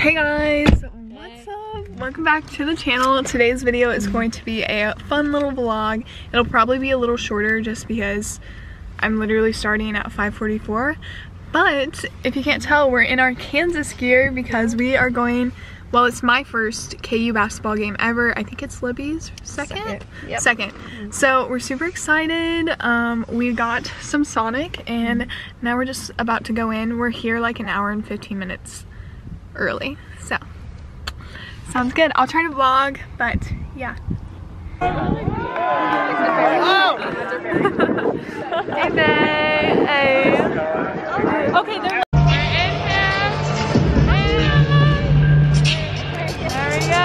Hey guys, what's up? Welcome back to the channel. Today's video is going to be a fun little vlog. It'll probably be a little shorter just because I'm literally starting at 5:44. But if you can't tell, we're in our Kansas gear because we are going, well, it's my first KU basketball game ever. I think it's Libby's second? Yep. Second. So we're super excited. We got some Sonic and now we're just about to go in. We're here like an hour and 15 minutes early, so sounds good. I'll try to vlog, but yeah. Oh. Hey, babe. Hey. Okay, there. There we go.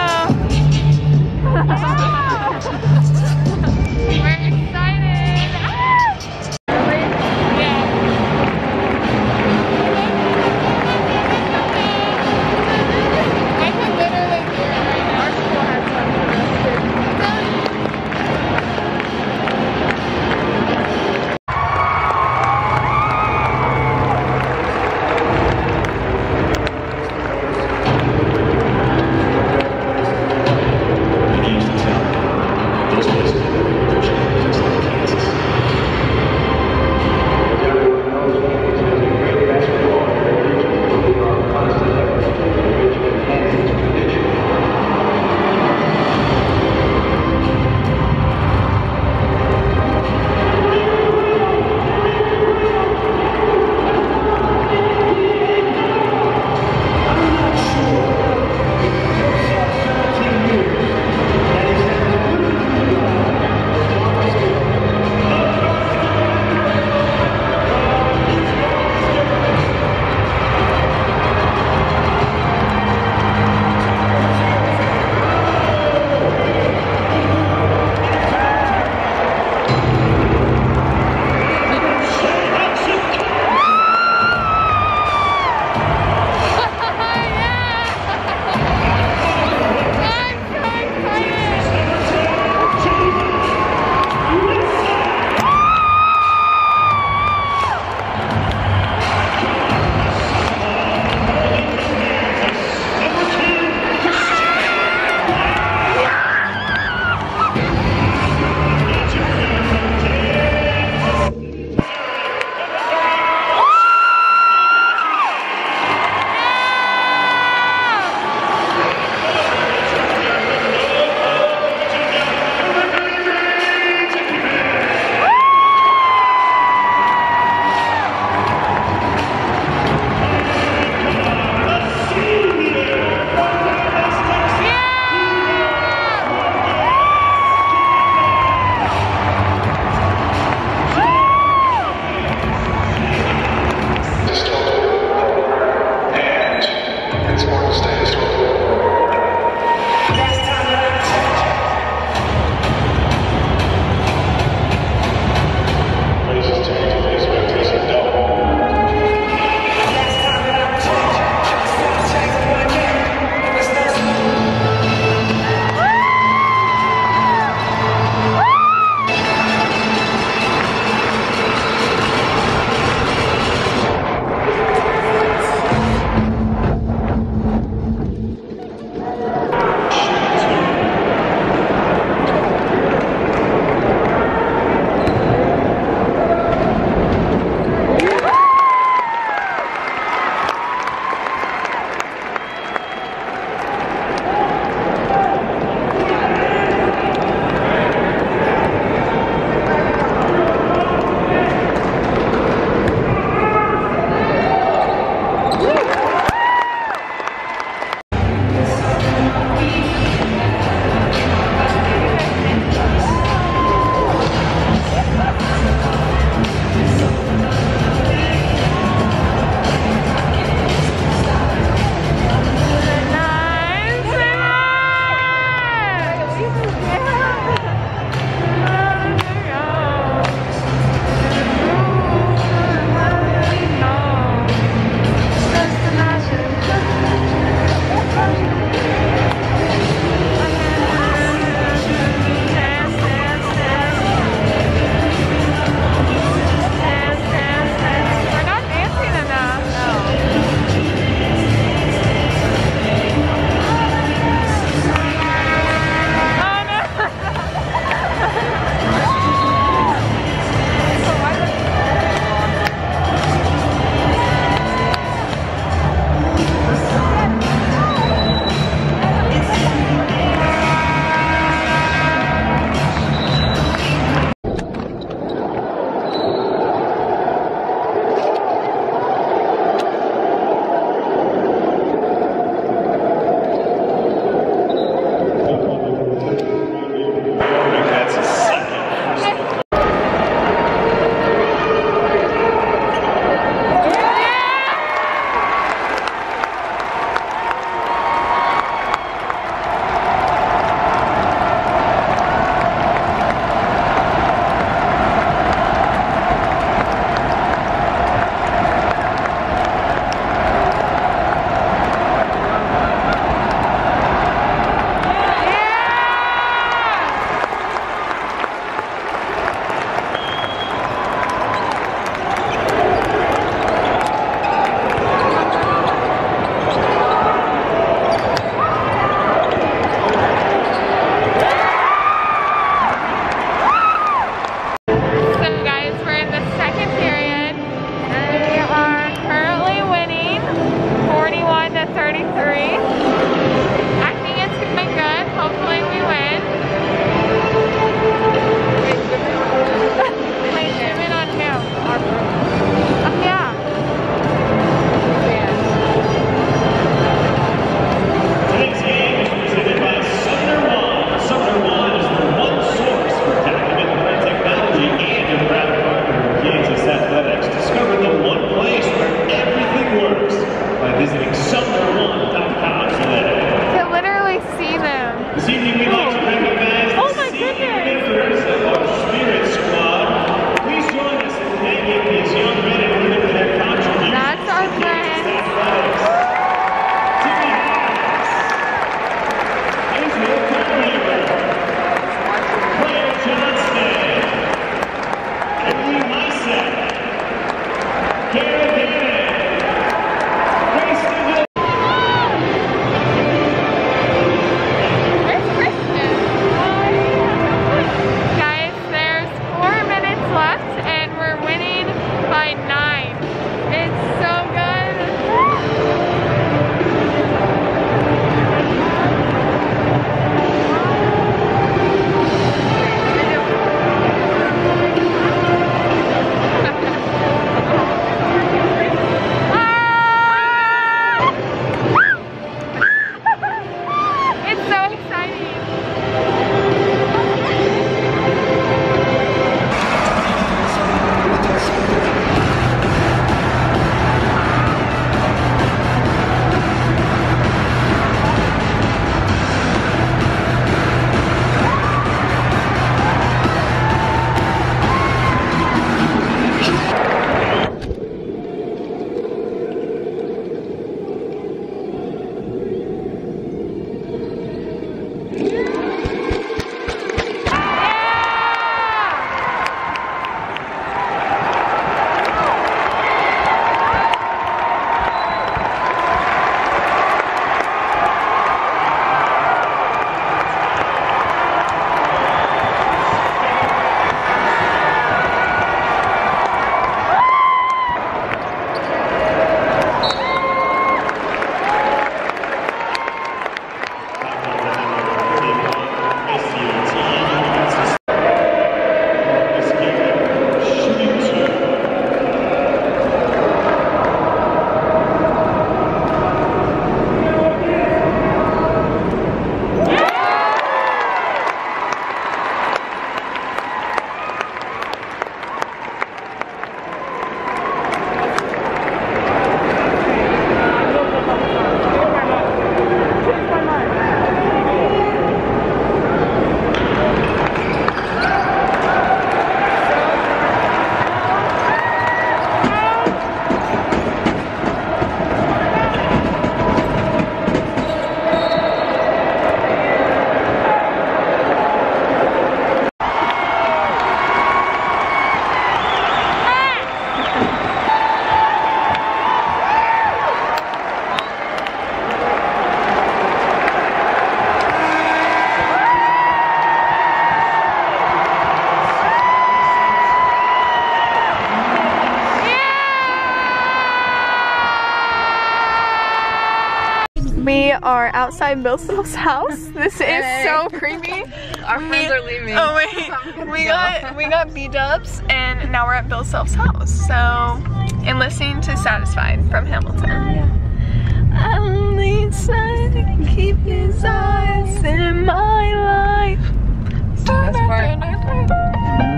We are outside Bill Self's house. This is so creepy. Our friends are leaving. Oh wait, we got B-dubs and now we're at Bill Self's house. So, and listening to Satisfied from Hamilton. Yeah. Only Sonic keep his eyes in my life. That's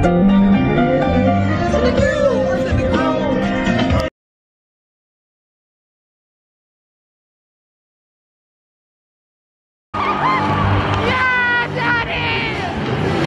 part.